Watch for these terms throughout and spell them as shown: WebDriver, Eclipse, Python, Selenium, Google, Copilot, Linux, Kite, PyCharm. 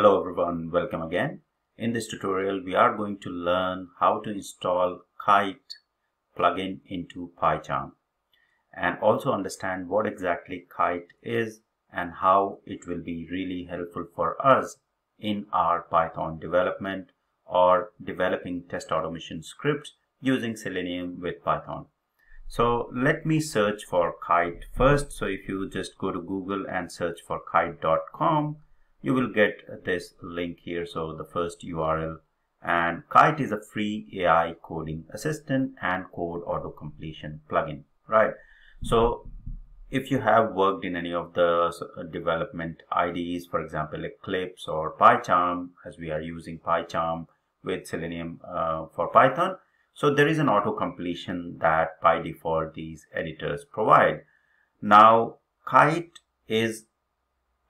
Hello everyone, welcome again. In this tutorial we are going to learn how to install Kite plugin into PyCharm and also understand what exactly Kite is and how it will be really helpful for us in our Python development or developing test automation scripts using Selenium with Python. So let me search for Kite first. So if you just go to Google and search for kite.com, you will get this link here, so the first URL. And Kite is a free AI coding assistant and code auto completion plugin, right? So if you have worked in any of the development IDEs, for example Eclipse or PyCharm, as we are using PyCharm with Selenium for Python, so there is an auto completion that by default these editors provide. Now Kite is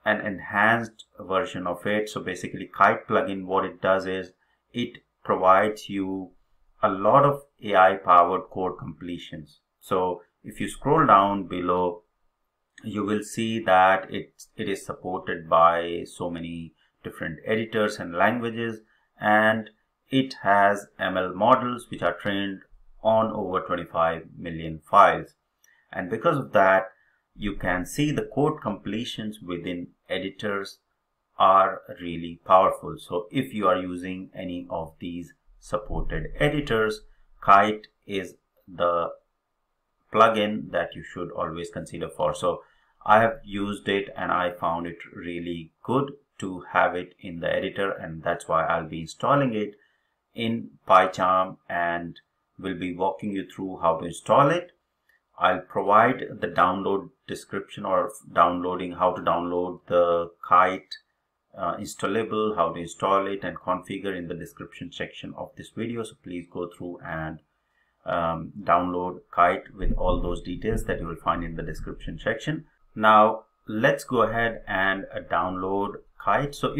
an enhanced version of it. So basically Kite plugin, what it does is it provides you a lot of AI powered code completions. So if you scroll down below, you will see that it is supported by so many different editors and languages, and it has ML models which are trained on over 25 million files. And because of that, you can see the code completions within editors are really powerful. So if you are using any of these supported editors, Kite is the plugin that you should always consider for. So I have used it and I found it really good to have it in the editor, and that's why I'll be installing it in PyCharm and will be walking you through how to install it. I'll provide the download description or downloading, how to download the Kite installable, how to install it and configure in the description section of this video. So please go through and download Kite with all those details that you will find in the description section. Now let's go ahead and download Kite. So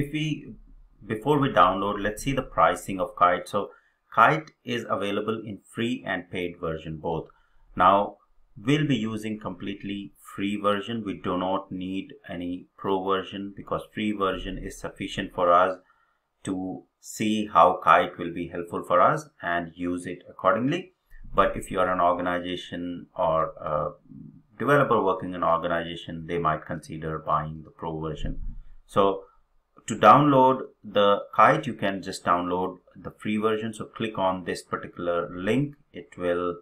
before we download, let's see the pricing of Kite. So Kite is available in free and paid version both. Now we'll be using completely free version. We do not need any pro version because free version is sufficient for us to see how Kite will be helpful for us and use it accordingly. But if you are an organization or a developer working in an organization, they might consider buying the pro version. So to download the Kite, you can just download the free version. So click on this particular link. It will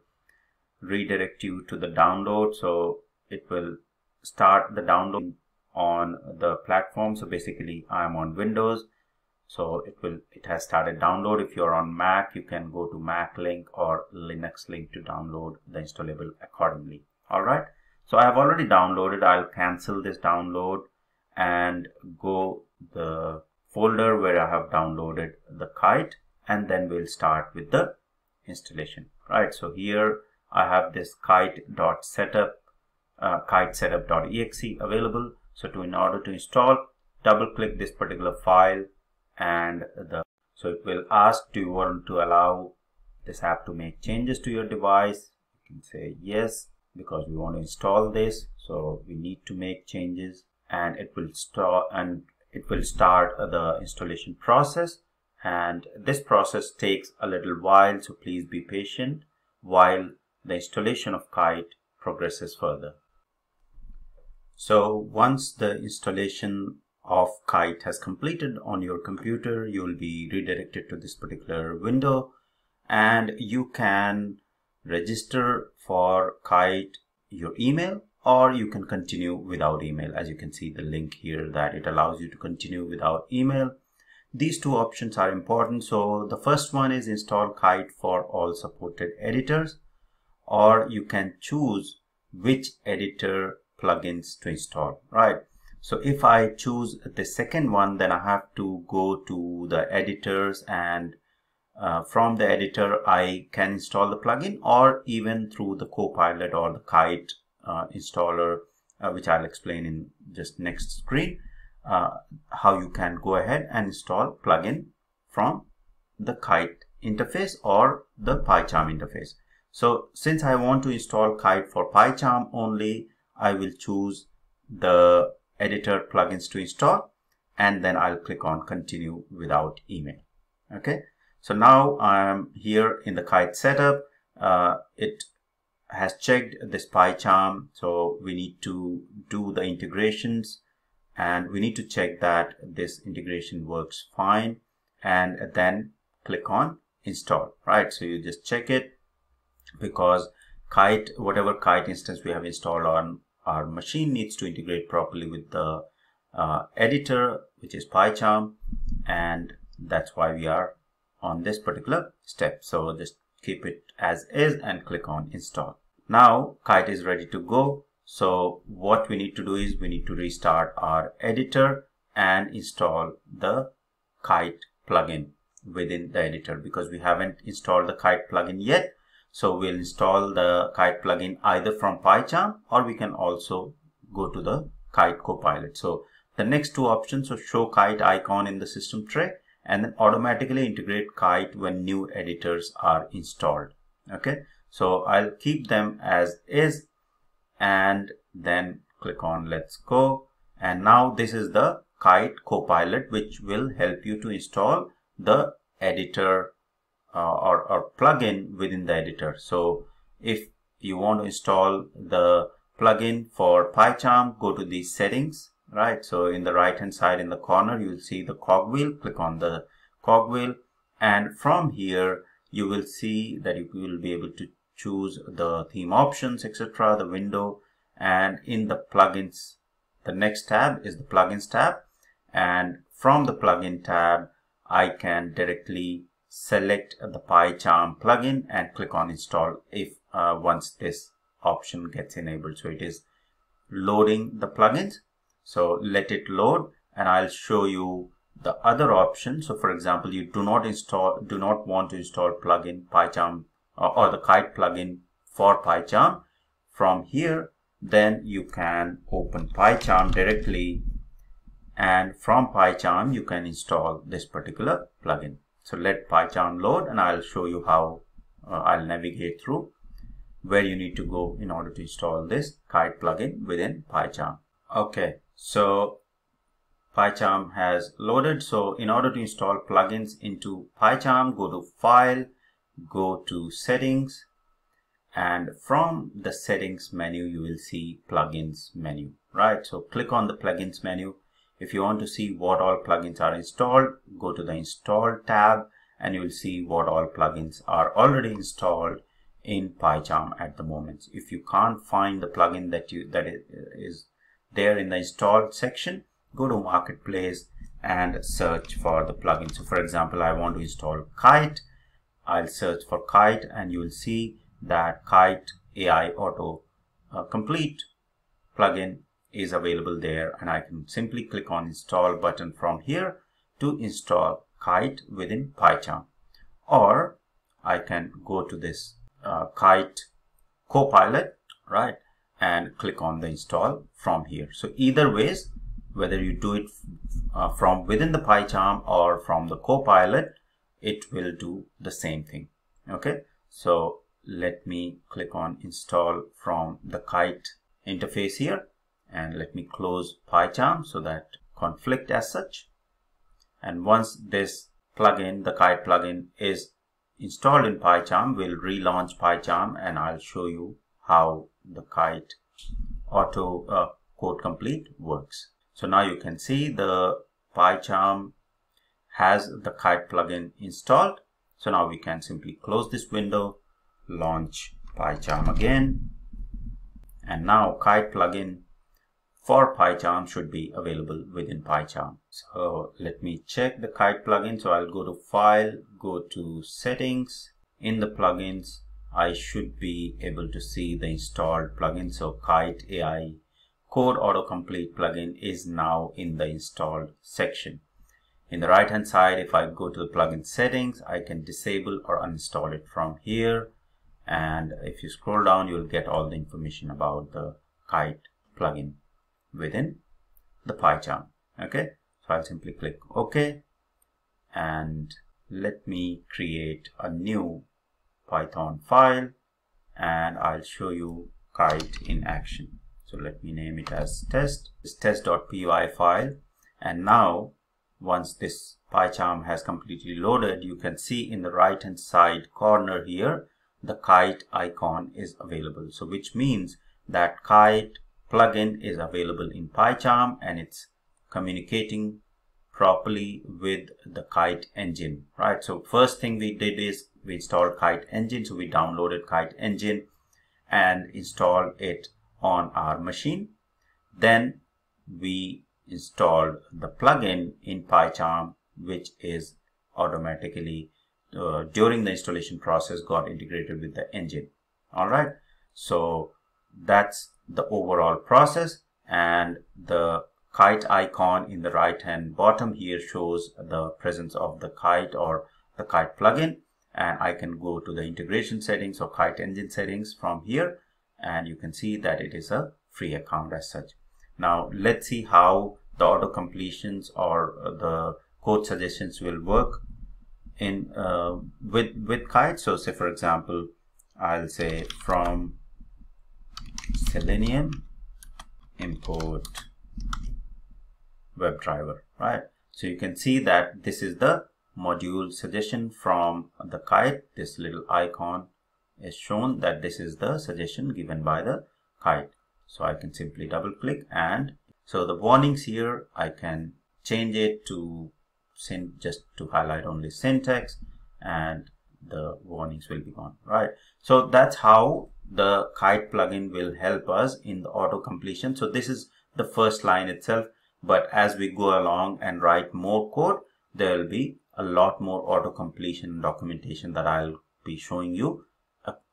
redirect you to the download, so it will start the download on the platform. So basically I'm on Windows, so it has started download. If you're on Mac, you can go to Mac link or Linux link to download the installable accordingly. All right, so I have already downloaded. I'll cancel this download and go the folder where I have downloaded the Kite, and then we'll start with the installation. Right, so here I have this kite.setup, kitesetup.exe available. So in order to install, double click this particular file, and so it will ask, do you want to allow this app to make changes to your device? You can say yes, because we want to install this, so we need to make changes, and it will start the installation process. And this process takes a little while, so please be patient while the installation of Kite progresses further. So once the installation of Kite has completed on your computer, you will be redirected to this particular window, and you can register for Kite your email, or you can continue without email. As you can see the link here that it allows you to continue without email. These two options are important. So the first one is install Kite for all supported editors, or you can choose which editor plugins to install, right? So if I choose the second one, then I have to go to the editors, and from the editor I can install the plugin, or even through the Copilot or the Kite installer, which I'll explain in just next screen. How you can go ahead and install plugin from the Kite interface or the PyCharm interface. So since I want to install Kite for PyCharm only, I will choose the editor plugins to install, and then I'll click on continue without email. Okay, so now I'm here in the Kite setup. It has checked this PyCharm, so we need to do the integrations, and we need to check that this integration works fine, and then click on install. Right, so you just check it, because Kite, whatever Kite instance we have installed on our machine, needs to integrate properly with the editor, which is PyCharm, and that's why we are on this particular step. So just keep it as is and click on install. Now Kite is ready to go. So what we need to do is we need to restart our editor and install the Kite plugin within the editor, because we haven't installed the Kite plugin yet. So we'll install the Kite plugin either from PyCharm, or we can also go to the Kite Copilot. So the next two options are show Kite icon in the system tray, and then automatically integrate Kite when new editors are installed. Okay, so I'll keep them as is and then click on let's go. And now this is the Kite Copilot, which will help you to install the editor or plugin within the editor. So if you want to install the plugin for PyCharm, go to the settings. Right, so in the right hand side in the corner you will see the cogwheel. Click on the cogwheel, and from here you will see that you will be able to choose the theme options, etc., the window, and in the plugins, the next tab is the plugins tab, and from the plugin tab I can directly select the PyCharm plugin and click on install if once this option gets enabled. So it is loading the plugins. So let it load, and I'll show you the other option. So for example, you do not want to install plugin PyCharm or the Kite plugin for PyCharm. From here, then you can open PyCharm directly, and from PyCharm you can install this particular plugin. So let PyCharm load, and I'll show you how I'll navigate through where you need to go in order to install this Kite plugin within PyCharm. Okay, so PyCharm has loaded. So in order to install plugins into PyCharm, go to File, go to Settings, and from the Settings menu you will see Plugins menu. Right, so click on the Plugins menu. If you want to see what all plugins are installed, go to the Install tab, and you will see what all plugins are already installed in PyCharm at the moment. If you can't find the plugin that is there in the installed section, go to Marketplace and search for the plugin. So for example, I want to install Kite. I'll search for Kite, and you will see that Kite AI Auto Complete plugin is available there, and I can simply click on install button from here to install Kite within PyCharm. Or I can go to this Kite Copilot, right, and click on the install from here. So either ways, whether you do it from within the PyCharm or from the Copilot, it will do the same thing. Okay, so let me click on install from the Kite interface here, and let me close PyCharm so that conflict as such. And once this plugin, the Kite plugin, is installed in PyCharm, we'll relaunch PyCharm, and I'll show you how the Kite Auto Code Complete works. So now you can see the PyCharm has the Kite plugin installed. So now we can simply close this window, launch PyCharm again, and now Kite plugin for PyCharm should be available within PyCharm. So let me check the Kite plugin. So I'll go to File, go to Settings. In the plugins, I should be able to see the installed plugin. So Kite AI Code Autocomplete plugin is now in the installed section. In the right hand side, if I go to the plugin settings, I can disable or uninstall it from here. And if you scroll down, you'll get all the information about the Kite plugin within the PyCharm. Okay, so I'll simply click OK, and let me create a new Python file, and I'll show you Kite in action. So let me name it as test. It's test.py file, And now once this PyCharm has completely loaded, you can see in the right hand side corner here the Kite icon is available. So which means that Kite plugin is available in PyCharm and it's communicating properly with the Kite engine, right? So first thing we did is we installed Kite engine. So we downloaded Kite engine and installed it on our machine. Then we installed the plugin in PyCharm, which is automatically during the installation process got integrated with the engine. All right, so that's the overall process, and the Kite icon in the right hand bottom here shows the presence of the Kite or the Kite plugin, and I can go to the integration settings or Kite engine settings from here, and you can see that it is a free account as such. Now let's see how the auto completions or the code suggestions will work in with Kite. So say for example, I'll say from Selenium import WebDriver, right? So you can see that this is the module suggestion from the Kite. This little icon is shown that this is the suggestion given by the Kite. So I can simply double click, and so the warnings here I can change it to just to highlight only syntax, and the warnings will be gone, right? So that's how the Kite plugin will help us in the auto completion. So this is the first line itself, but as we go along and write more code, there will be a lot more auto completion documentation that I'll be showing you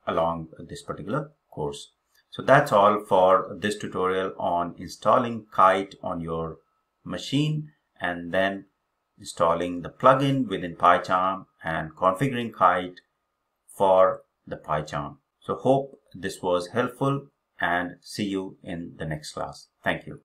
along this particular course. So that's all for this tutorial on installing Kite on your machine and then installing the plugin within PyCharm and configuring Kite for the PyCharm. So hope this was helpful, and see you in the next class. Thank you.